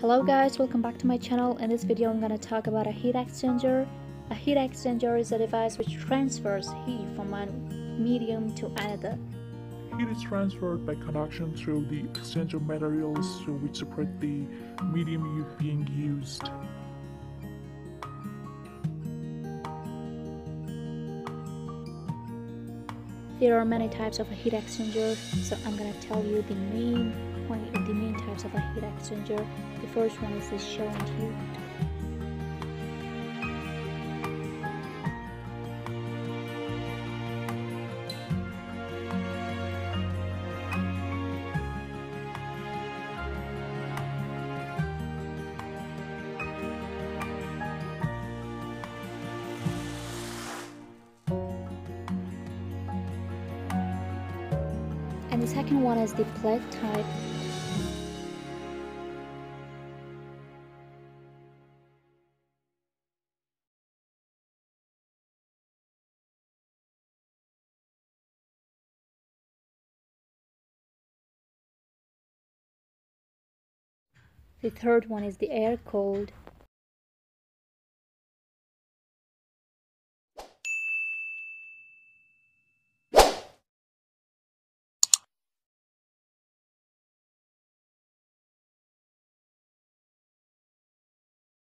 Hello guys, welcome back to my channel. In this video I'm gonna talk about a heat exchanger. A heat exchanger is a device which transfers heat from one medium to another. Heat is transferred by conduction through the exchanger materials which separate the medium being used. There are many types of a heat exchanger, so I'm gonna tell you the main types of a heat exchanger. The first one is the shell and tube. And the second one is the plate type. The third one is the air-cooled.